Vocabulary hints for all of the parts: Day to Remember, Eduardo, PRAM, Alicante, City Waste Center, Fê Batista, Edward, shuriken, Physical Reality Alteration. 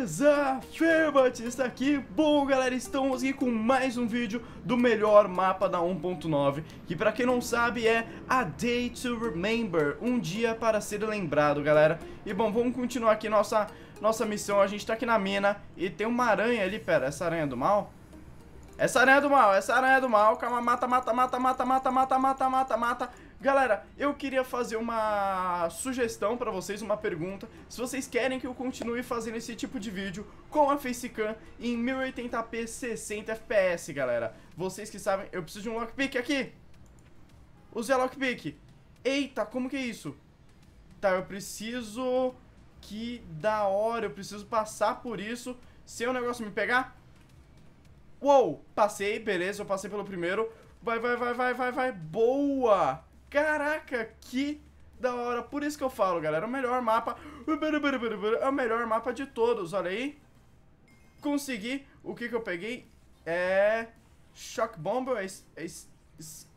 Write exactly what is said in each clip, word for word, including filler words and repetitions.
Beleza? Fê Batista aqui. Bom, galera, estamos aqui com mais um vídeo do melhor mapa da um ponto nove, que pra quem não sabe é A Day to Remember, um dia para ser lembrado, galera. E bom, vamos continuar aqui nossa, nossa missão. A gente tá aqui na mina e tem uma aranha ali, pera, essa aranha é do mal? Essa aranha é do mal, essa aranha é do mal, calma, mata, mata, mata, mata, mata, mata, mata, mata, mata. Galera, eu queria fazer uma sugestão pra vocês, uma pergunta. Se vocês querem que eu continue fazendo esse tipo de vídeo com a facecam em mil e oitenta p sessenta f p s, galera. Vocês que sabem, eu preciso de um lockpick aqui. Usei a lockpick. Eita, como que é isso? Tá, eu preciso... Que da hora, eu preciso passar por isso sem o negócio me pegar. Uou, passei, beleza, eu passei pelo primeiro. Vai, vai, vai, vai, vai, vai, boa. Caraca, que da hora. Por isso que eu falo, galera, o melhor mapa. É o melhor mapa de todos, olha aí. Consegui, o que que eu peguei? É... Shock Bomb, é... é skunk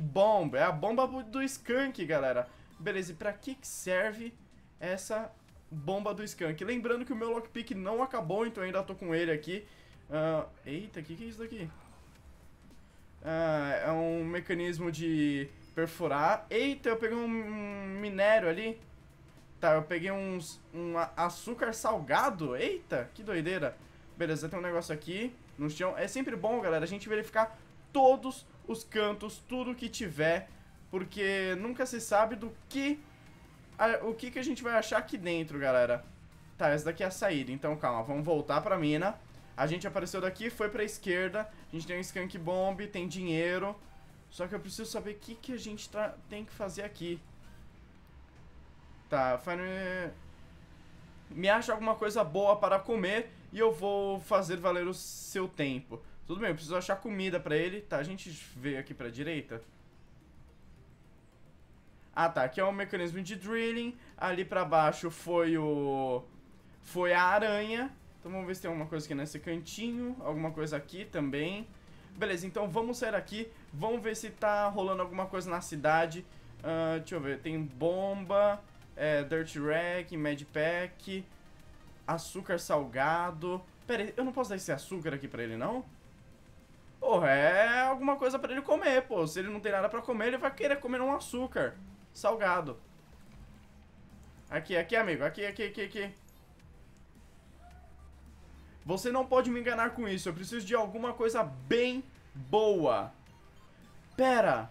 Bomb, é a bomba do skunk, galera. Beleza, e pra que que serve essa bomba do skunk? Lembrando que o meu lockpick não acabou, então eu ainda tô com ele aqui. uh, Eita, o que que é isso daqui? Uh, é um mecanismo de perfurar. Eita, eu peguei um minério ali. Tá, eu peguei uns, um açúcar salgado. Eita, que doideira. Beleza, tem um negócio aqui no chão. É sempre bom, galera, a gente verificar todos os cantos, tudo que tiver, porque nunca se sabe do que a, o que, que a gente vai achar aqui dentro, galera. Tá, essa daqui é a saída, então calma, vamos voltar pra mina. A gente apareceu daqui, foi pra esquerda. A gente tem um skunk bomb, tem dinheiro. Só que eu preciso saber o que, que a gente tá, tem que fazer aqui. Tá, me acha alguma coisa boa para comer e eu vou fazer valer o seu tempo. Tudo bem, eu preciso achar comida pra ele. Tá, a gente veio aqui pra direita. Ah tá, aqui é um mecanismo de drilling. Ali pra baixo foi o... Foi a aranha. Então vamos ver se tem alguma coisa aqui nesse cantinho. Alguma coisa aqui também. Beleza, então vamos sair aqui. Vamos ver se tá rolando alguma coisa na cidade. uh, Deixa eu ver, tem bomba, é, Dirt Rack, Mad Pack, açúcar salgado. Pera aí, eu não posso dar esse açúcar aqui pra ele, não? Oh, é alguma coisa pra ele comer, pô. Se ele não tem nada pra comer, ele vai querer comer um açúcar salgado. Aqui, aqui, amigo, aqui, aqui, aqui, aqui. Você não pode me enganar com isso. Eu preciso de alguma coisa bem boa. Pera.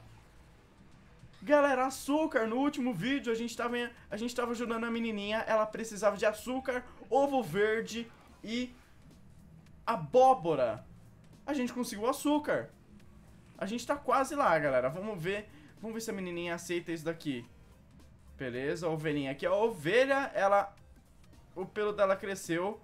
Galera, açúcar. No último vídeo a gente tava, a gente tava ajudando a menininha. Ela precisava de açúcar, ovo verde e abóbora. A gente conseguiu açúcar. A gente tá quase lá, galera. Vamos ver. Vamos ver se a menininha aceita isso daqui. Beleza, a ovelhinha aqui. A ovelha, ela... O pelo dela cresceu.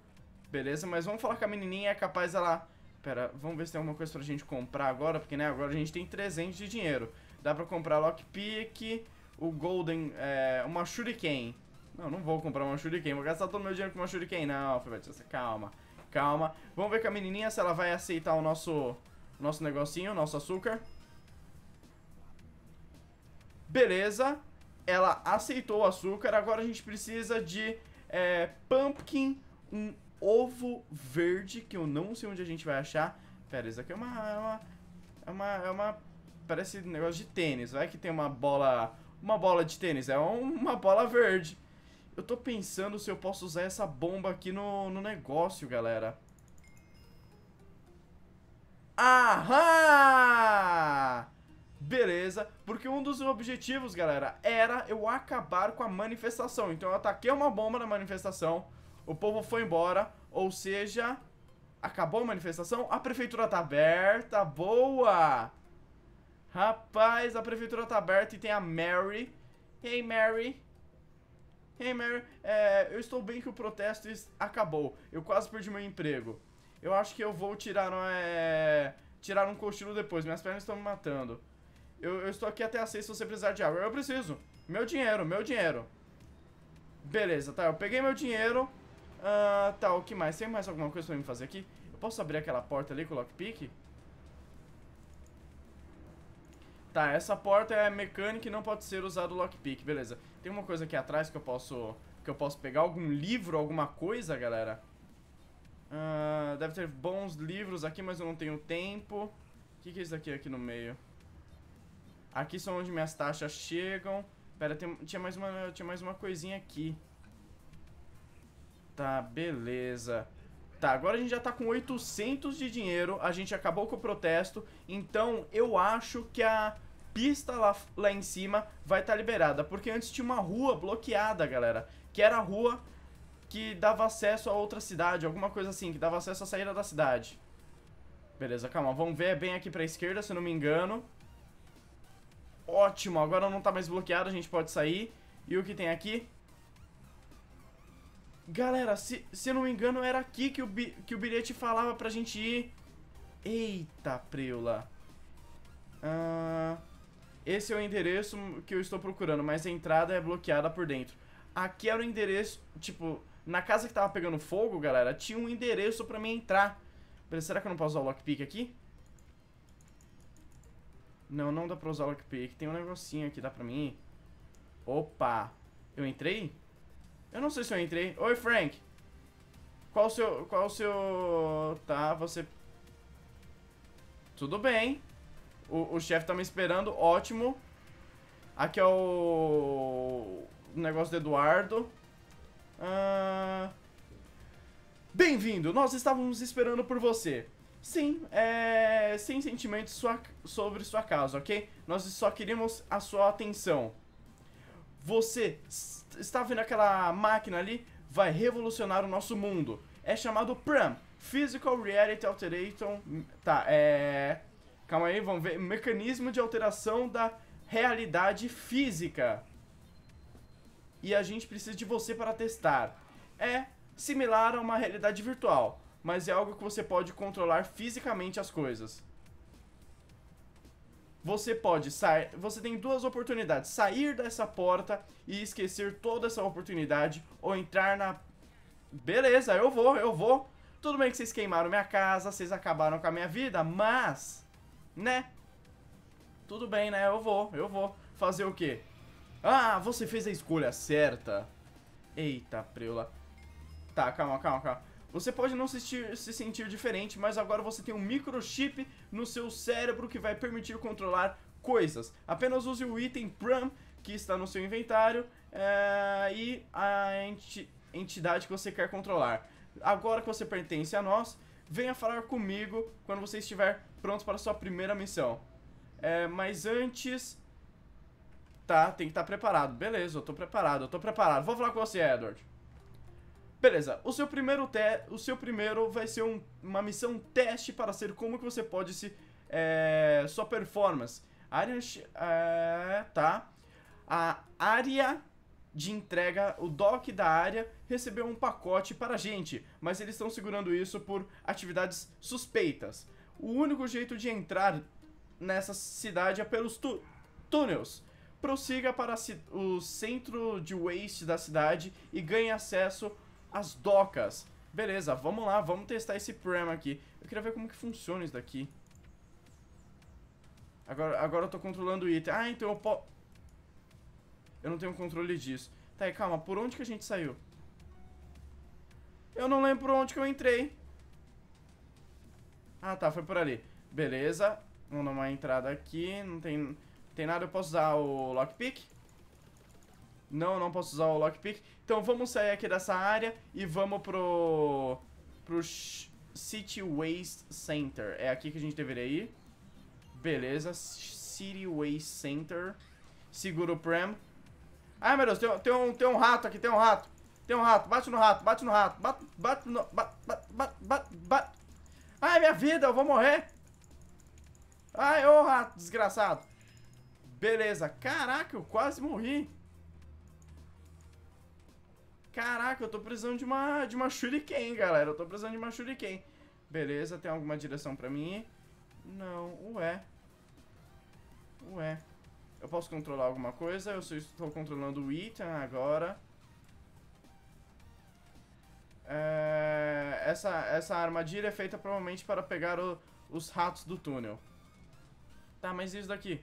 Beleza, mas vamos falar que a menininha é capaz ela... Pera, vamos ver se tem alguma coisa pra gente comprar agora, porque, né, agora a gente tem trezentos de dinheiro. Dá pra comprar lockpick, o golden, é, uma shuriken. Não, não vou comprar uma shuriken, vou gastar todo o meu dinheiro com uma shuriken. Não, Fê Batista, calma, calma. Vamos ver com a menininha se ela vai aceitar o nosso, nosso negocinho, o nosso açúcar. Beleza, ela aceitou o açúcar, agora a gente precisa de é, pumpkin, um... ovo verde, que eu não sei onde a gente vai achar. Pera, isso aqui é uma... É uma... É uma, é uma parece um negócio de tênis. Vai que tem uma bola... Uma bola de tênis. É uma bola verde. Eu tô pensando se eu posso usar essa bomba aqui no, no negócio, galera. Aham! Beleza. Porque um dos objetivos, galera, era eu acabar com a manifestação. Então eu ataquei uma bomba na manifestação. O povo foi embora, ou seja, acabou a manifestação, a prefeitura tá aberta, boa! Rapaz, a prefeitura tá aberta e tem a Mary. Hey, Mary. Hey, Mary. É, eu estou bem que o protesto acabou, eu quase perdi meu emprego. Eu acho que eu vou tirar, é, tirar um cochilo depois, minhas pernas estão me matando. Eu, eu estou aqui até às seis se você precisar de água. Eu preciso, meu dinheiro, meu dinheiro. Beleza, tá, eu peguei meu dinheiro. Uh, tá, o que mais? Tem mais alguma coisa pra me fazer aqui? Eu posso abrir aquela porta ali com o lockpick? Tá, essa porta é mecânica e não pode ser usado o lockpick, beleza. Tem uma coisa aqui atrás que eu posso que eu posso pegar? Algum livro, alguma coisa, galera? Uh, deve ter bons livros aqui, mas eu não tenho tempo. O que, que é isso daqui aqui no meio? Aqui são onde minhas taxas chegam. Pera, tem, tinha, mais uma, tinha mais uma coisinha aqui. Tá, beleza. Tá, agora a gente já tá com oitocentos de dinheiro. A gente acabou com o protesto. Então eu acho que a pista lá, lá em cima vai estar liberada. Porque antes tinha uma rua bloqueada, galera. Que era a rua que dava acesso a outra cidade. Alguma coisa assim, que dava acesso à saída da cidade. Beleza, calma. Vamos ver, é bem aqui pra esquerda, se eu não me engano. Ótimo, agora não tá mais bloqueado, a gente pode sair. E o que tem aqui? Galera, se, se eu não me engano, era aqui que o, que o bilhete falava pra gente ir. Eita, preula. Ah, esse é o endereço que eu estou procurando, mas a entrada é bloqueada por dentro. Aqui era o endereço, tipo, na casa que tava pegando fogo, galera, tinha um endereço pra mim entrar. Será que eu não posso usar o lockpick aqui? Não, não dá pra usar o lockpick. Tem um negocinho aqui, dá pra mim ir. Opa, eu entrei? Eu não sei se eu entrei. Oi, Frank. Qual o seu... Qual o seu... Tá, você... Tudo bem. O, o chefe tá me esperando, ótimo. Aqui é o... o negócio do Eduardo. Ah... Bem-vindo, nós estávamos esperando por você. Sim, é... sem sentimentos sua... sobre sua casa, ok? Nós só queríamos a sua atenção. Você está vendo aquela máquina ali? Vai revolucionar o nosso mundo. É chamado PRAM, Physical Reality Alteration... Tá, é... Calma aí, vamos ver. Mecanismo de alteração da realidade física. E a gente precisa de você para testar. É... similar a uma realidade virtual, mas é algo que você pode controlar fisicamente as coisas. Você pode sair, você tem duas oportunidades: sair dessa porta e esquecer toda essa oportunidade, ou entrar na... Beleza, eu vou, eu vou. Tudo bem que vocês queimaram minha casa, vocês acabaram com a minha vida, mas, né? Tudo bem, né? Eu vou, eu vou. Fazer o quê? Ah, você fez a escolha certa. Eita, preula. Tá, calma, calma, calma. Você pode não se, se sentir diferente, mas agora você tem um microchip no seu cérebro que vai permitir controlar coisas. Apenas use o item PRAM que está no seu inventário é, e a enti, entidade que você quer controlar. Agora que você pertence a nós, venha falar comigo quando você estiver pronto para a sua primeira missão. É, mas antes... Tá, tem que estar preparado. Beleza, eu tô preparado, eu tô preparado. Vou falar com você, Edward. Beleza, o seu primeiro, te o seu primeiro vai ser um, uma missão teste para ser como que você pode se... É, sua performance. Área... É, tá. A área de entrega, o doc da área, recebeu um pacote para a gente, mas eles estão segurando isso por atividades suspeitas. O único jeito de entrar nessa cidade é pelos tú túneis. Prossiga para o centro de waste da cidade e ganhe acesso... as docas. Beleza, vamos lá, vamos testar esse PRAM aqui. Eu queria ver como que funciona isso daqui. Agora, agora eu tô controlando o item. Ah, então eu posso... Eu não tenho controle disso. Tá aí, calma, por onde que a gente saiu? Eu não lembro por onde que eu entrei. Ah, tá, foi por ali. Beleza, vamos dar uma entrada aqui. Não tem, não tem nada, eu posso usar o lockpick? Não, não posso usar o lockpick. Então vamos sair aqui dessa área e vamos pro... pro City Waste Center. É aqui que a gente deveria ir. Beleza, City Waste Center. Segura o PRAM. Ai, meu Deus, tem, tem, um, tem um rato aqui, tem um rato. Tem um rato, bate no rato, bate no rato. Bate, bate no... Bate, bate, bate, bate. Ai, minha vida, eu vou morrer. Ai, ô rato, desgraçado. Beleza, caraca, eu quase morri. Caraca, eu tô precisando de uma, de uma shuriken, galera. Eu tô precisando de uma shuriken. Beleza, tem alguma direção pra mim? Não, ué. Ué. Eu posso controlar alguma coisa? Eu só estou controlando o item agora. É, essa, essa armadilha é feita provavelmente para pegar o, os ratos do túnel. Tá, mas isso daqui?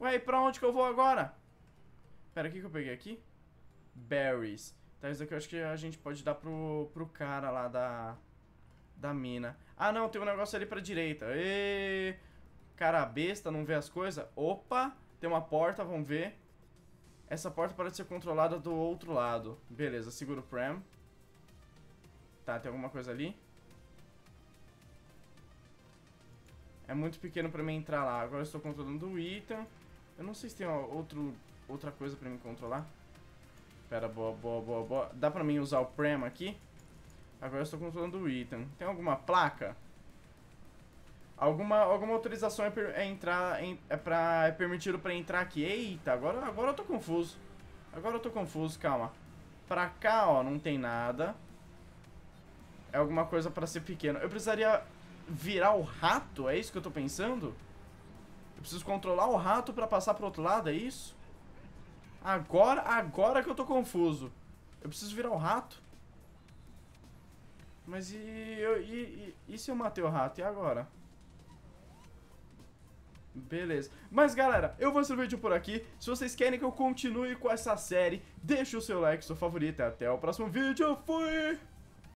Ué, e pra onde que eu vou agora? Pera, o que que eu peguei aqui? berries. Então isso aqui eu acho que a gente pode dar pro, pro cara lá da, da mina. Ah, não, tem um negócio ali pra direita. E... cara, a besta não vê as coisas. Opa, tem uma porta, vamos ver. Essa porta parece ser controlada do outro lado. Beleza, segura o Pram. Tá, tem alguma coisa ali? É muito pequeno pra mim entrar lá. Agora eu estou controlando o item. Eu não sei se tem outro, outra coisa pra mim controlar. Pera, boa, boa, boa, boa. Dá pra mim usar o Pram aqui? Agora eu estou controlando o item. Tem alguma placa? Alguma, alguma autorização é, per, é, entrar, é, pra, é permitido pra entrar aqui. Eita, agora, agora eu tô confuso. Agora eu tô confuso, calma. Pra cá, ó, não tem nada. É alguma coisa pra ser pequeno. Eu precisaria virar o rato, é isso que eu tô pensando? Eu preciso controlar o rato pra passar pro outro lado, é isso? Agora, agora que eu tô confuso. Eu preciso virar o rato. Mas e, eu, e, e, e se eu matei o rato? E agora? Beleza. Mas, galera, eu vou encerrar o vídeo por aqui. Se vocês querem que eu continue com essa série, deixa o seu like, seu favorito. Até o próximo vídeo. Fui!